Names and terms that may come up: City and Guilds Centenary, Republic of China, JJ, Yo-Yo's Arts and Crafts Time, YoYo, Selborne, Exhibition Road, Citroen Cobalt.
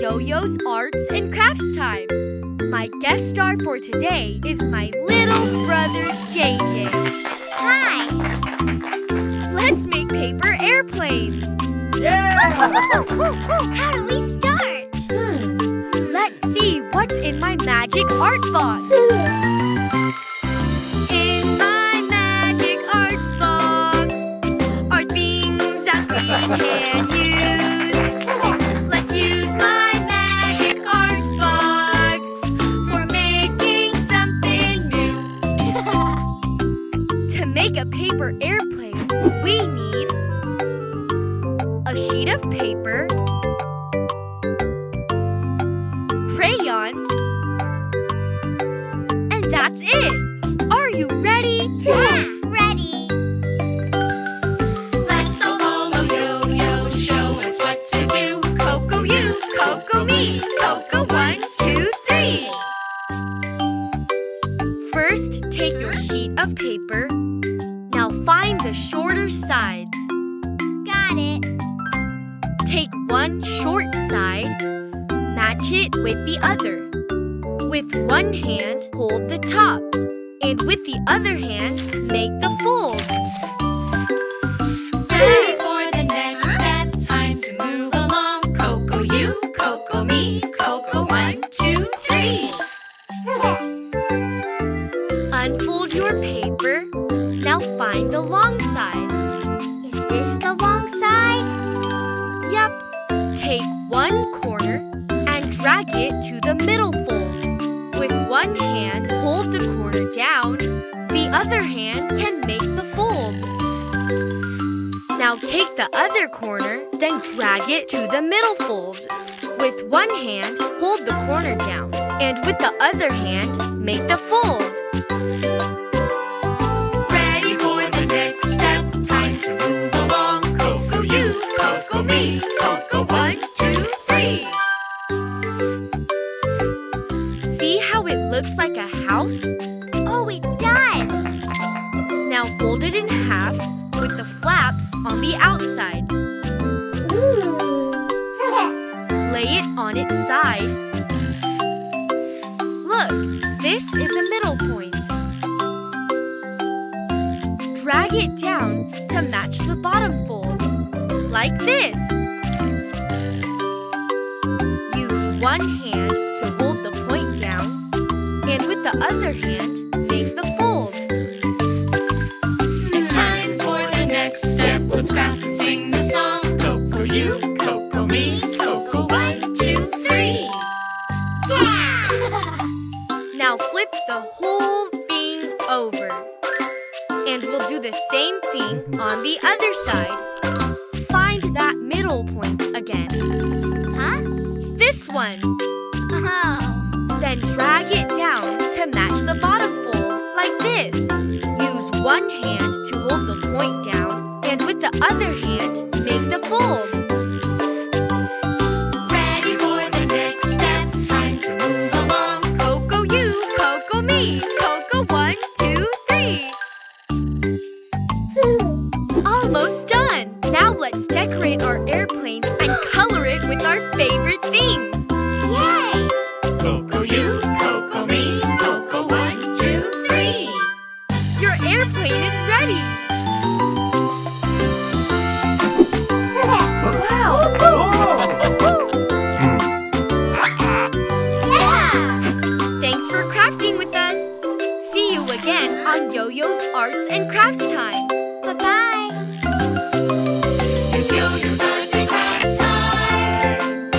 Yo-Yo's Arts and Crafts Time. My guest star for today is my little brother, JJ. Hi! Let's make paper airplanes! Yeah! How do we start? Let's see what's in my magic art box. Sheet of paper, crayons, and that's it! Are you ready? Yeah! Ready! Let's all follow Yo-Yo, show us what to do. Coco you, Coco me, Coco 1, 2, 3! First, take your sheet of paper. Now find the shorter sides. Got it! Take one short side, match it with the other. With one hand, hold the top, and with the other hand, make the fold. Ready for the next step, time to move along. Coco you, Coco me, Coco 1, 2, 3. Unfold your paper, now find the long side. Is this the long side? Yep. Take one corner and drag it to the middle fold. With one hand, hold the corner down. The other hand can make the fold. Now take the other corner, then drag it to the middle fold. With one hand, hold the corner down. And with the other hand, make the fold. Coco 1, 2, 3. See how it looks like a house? Oh, it does! Now fold it in half with the flaps on the outside. Ooh. Lay it on its side. Look, this is a middle point. Drag it down to match the bottom fold. Like this. Use one hand to hold the point down, and with the other hand, make the fold. It's time for the next step. Let's craft and sing the song. Coco you, Coco me, Coco 1, 2, 3. Yeah! Now flip the whole thing over, and we'll do the same thing on the other side. That middle point again. Huh? This one. Oh. Then drag it down to match the bottom fold, like this. Use one hand to hold the point down, and with the other hand, make the fold. Ready for the next step, time to move along. Coco you, Coco me, Coco 1, 2, 3. Almost done! Now let's decorate our airplane and color it with our favorite themes! Yay! Coco you, Coco me, Coco 1, 2, 3! Your airplane is ready! Wow! Yeah! Thanks for crafting with us! See you again on Yo-Yo's Arts and Crafts Time! Bye-bye! It's Yo-Yo's Arts and Crafts Time!